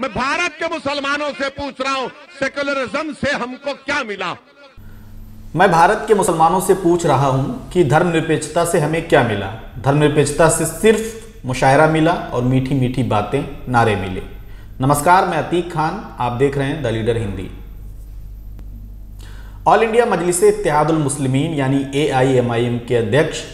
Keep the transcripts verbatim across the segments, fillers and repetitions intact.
मैं भारत के मुसलमानों से पूछ रहा हूं, सेकुलरिज्म से हमको क्या मिला? मैं भारत के मुसलमानों से पूछ रहा हूं कि धर्मनिरपेक्षता से हमें क्या मिला? धर्मनिरपेक्षता से सिर्फ मुशायरा मिला और मीठी मीठी बातें, नारे मिले। नमस्कार, मैं अतीक खान, आप देख रहे हैं the leader Hindi. All India Majlis-e-Ittehadul Muslimeen यानी A I am I am के अध्यक्ष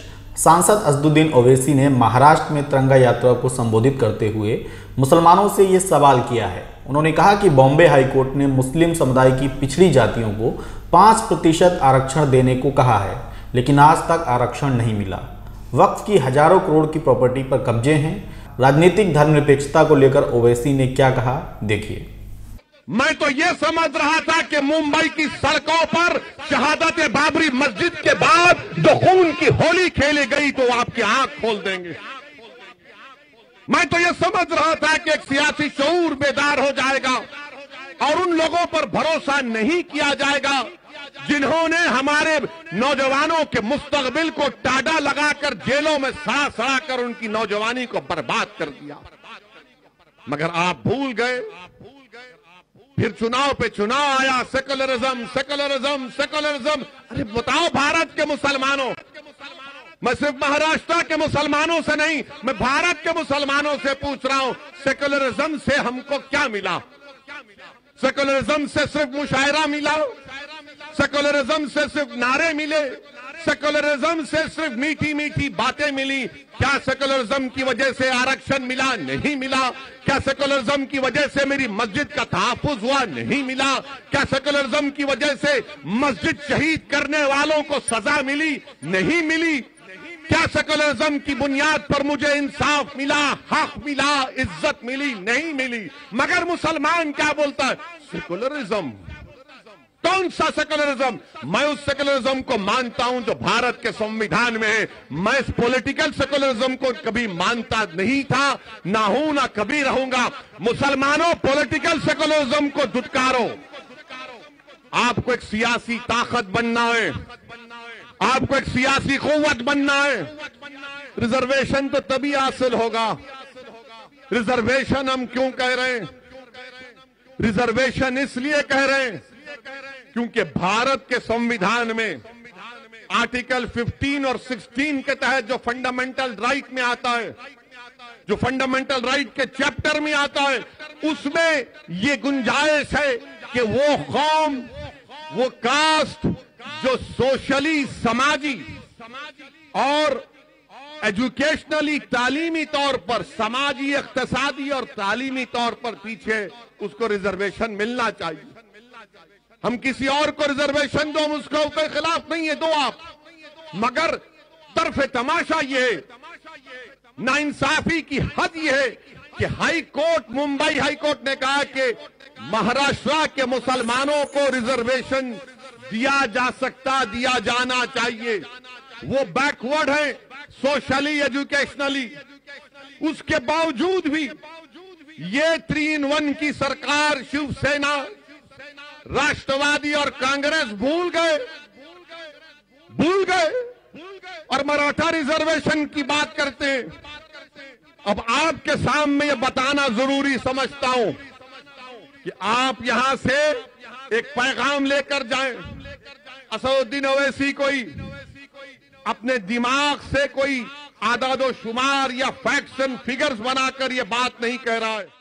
सांसद असदुद्दीन ओवैसी ने महाराष्ट्र में तिरंगा यात्रा को संबोधित करते हुए मुसलमानों से ये सवाल किया है। उन्होंने कहा कि बॉम्बे हाई कोर्ट ने मुस्लिम समुदाय की पिछड़ी जातियों को पाँच प्रतिशत आरक्षण देने को कहा है, लेकिन आज तक आरक्षण नहीं मिला। वक्फ की हजारों करोड़ की प्रॉपर्टी पर कब्जे हैं। राजनीतिक धर्मनिरपेक्षता को लेकर ओवैसी ने क्या कहा, देखिए। मैं तो ये समझ रहा था कि मुंबई की सड़कों पर शहादत बाबरी मस्जिद के बाद जो खून की होली खेली गई तो आपकी आंख खोल देंगे। मैं तो ये समझ रहा था कि एक सियासी शऊर बेदार हो जाएगा और उन लोगों पर भरोसा नहीं किया जाएगा जिन्होंने हमारे नौजवानों के मुस्तकबिल को टाडा लगाकर जेलों में सड़ा सड़ा कर उनकी नौजवानी को बर्बाद कर दिया। मगर आप भूल गए। फिर चुनाव पे चुनाव आया, सेकुलरिज्म सेकुलरिज्म सेकुलरिज्म। अरे बताओ भारत के मुसलमानों, मैं सिर्फ महाराष्ट्र के मुसलमानों से नहीं, मैं भारत के मुसलमानों से पूछ रहा हूं, सेकुलरिज्म से हमको क्या मिला? सेकुलरिज्म से सिर्फ मुशायरा मिला, सेकुलरिज्म से सिर्फ नारे मिले, सेकुलरिज्म से सिर्फ मीठी मीठी बातें मिली। क्या सेकुलरिज्म की वजह से आरक्षण मिला? नहीं मिला। क्या सेकुलरिज्म की वजह से मेरी मस्जिद का तहफ्फुज़ हुआ? नहीं मिला। क्या सेकुलरिज्म की वजह से मस्जिद शहीद करने वालों को सजा मिली? नहीं मिली। क्या सेकुलरिज्म की बुनियाद पर मुझे इंसाफ मिला, हक मिला, इज्जत मिली? नहीं मिली। मगर मुसलमान क्या बोलता है? सेकुलरिज्म। कौन सा सेकुलरिज्म? मैं उस सेकुलरिज्म को मानता हूं जो भारत के संविधान में है। मैं इस पॉलिटिकल सेकुलरिज्म को कभी मानता नहीं था, ना हूं, ना कभी रहूंगा। मुसलमानों, पॉलिटिकल सेकुलरिज्म को दुत्कारो। आपको एक सियासी ताकत बनना है, आपको एक सियासी कुव्वत बनना है। रिजर्वेशन तो तभी हासिल होगा। रिजर्वेशन हम क्यों कह रहे हैं? रिजर्वेशन इसलिए कह रहे हैं क्योंकि भारत के संविधान में आर्टिकल पंद्रह और सोलह के तहत जो फंडामेंटल राइट में आता है, जो फंडामेंटल राइट के चैप्टर में आता है, उसमें ये गुंजाइश है कि वो कौम, वो कास्ट जो सोशली, समाजी और एजुकेशनली, तालीमी तौर पर, समाजी, इक्तिसादी और तालीमी तौर पर पीछे, उसको रिजर्वेशन मिलना चाहिए। हम किसी और को रिजर्वेशन दो, उसको उसके खिलाफ नहीं है, दो आप। मगर तरफ तमाशा ये है, नाइंसाफी की हद ये है कि high court, Mumbai high court ने कहा कि महाराष्ट्र के मुसलमानों को रिजर्वेशन दिया जा सकता, दिया जाना चाहिए। वो बैकवर्ड है सोशली, एजुकेशनली। उसके बावजूद भी ये थ्री इन वन की सरकार, शिवसेना, राष्ट्रवादी और कांग्रेस भूल गए, भूल गए और मराठा रिजर्वेशन की बात करते हैं। अब आपके सामने ये बताना जरूरी समझता हूं कि आप यहां से एक पैगाम लेकर जाएं। असदुद्दीन ओवैसी कोई अपने दिमाग से कोई आदादो शुमार या फैक्ट्स एंड फिगर्स बनाकर ये बात नहीं कह रहा है।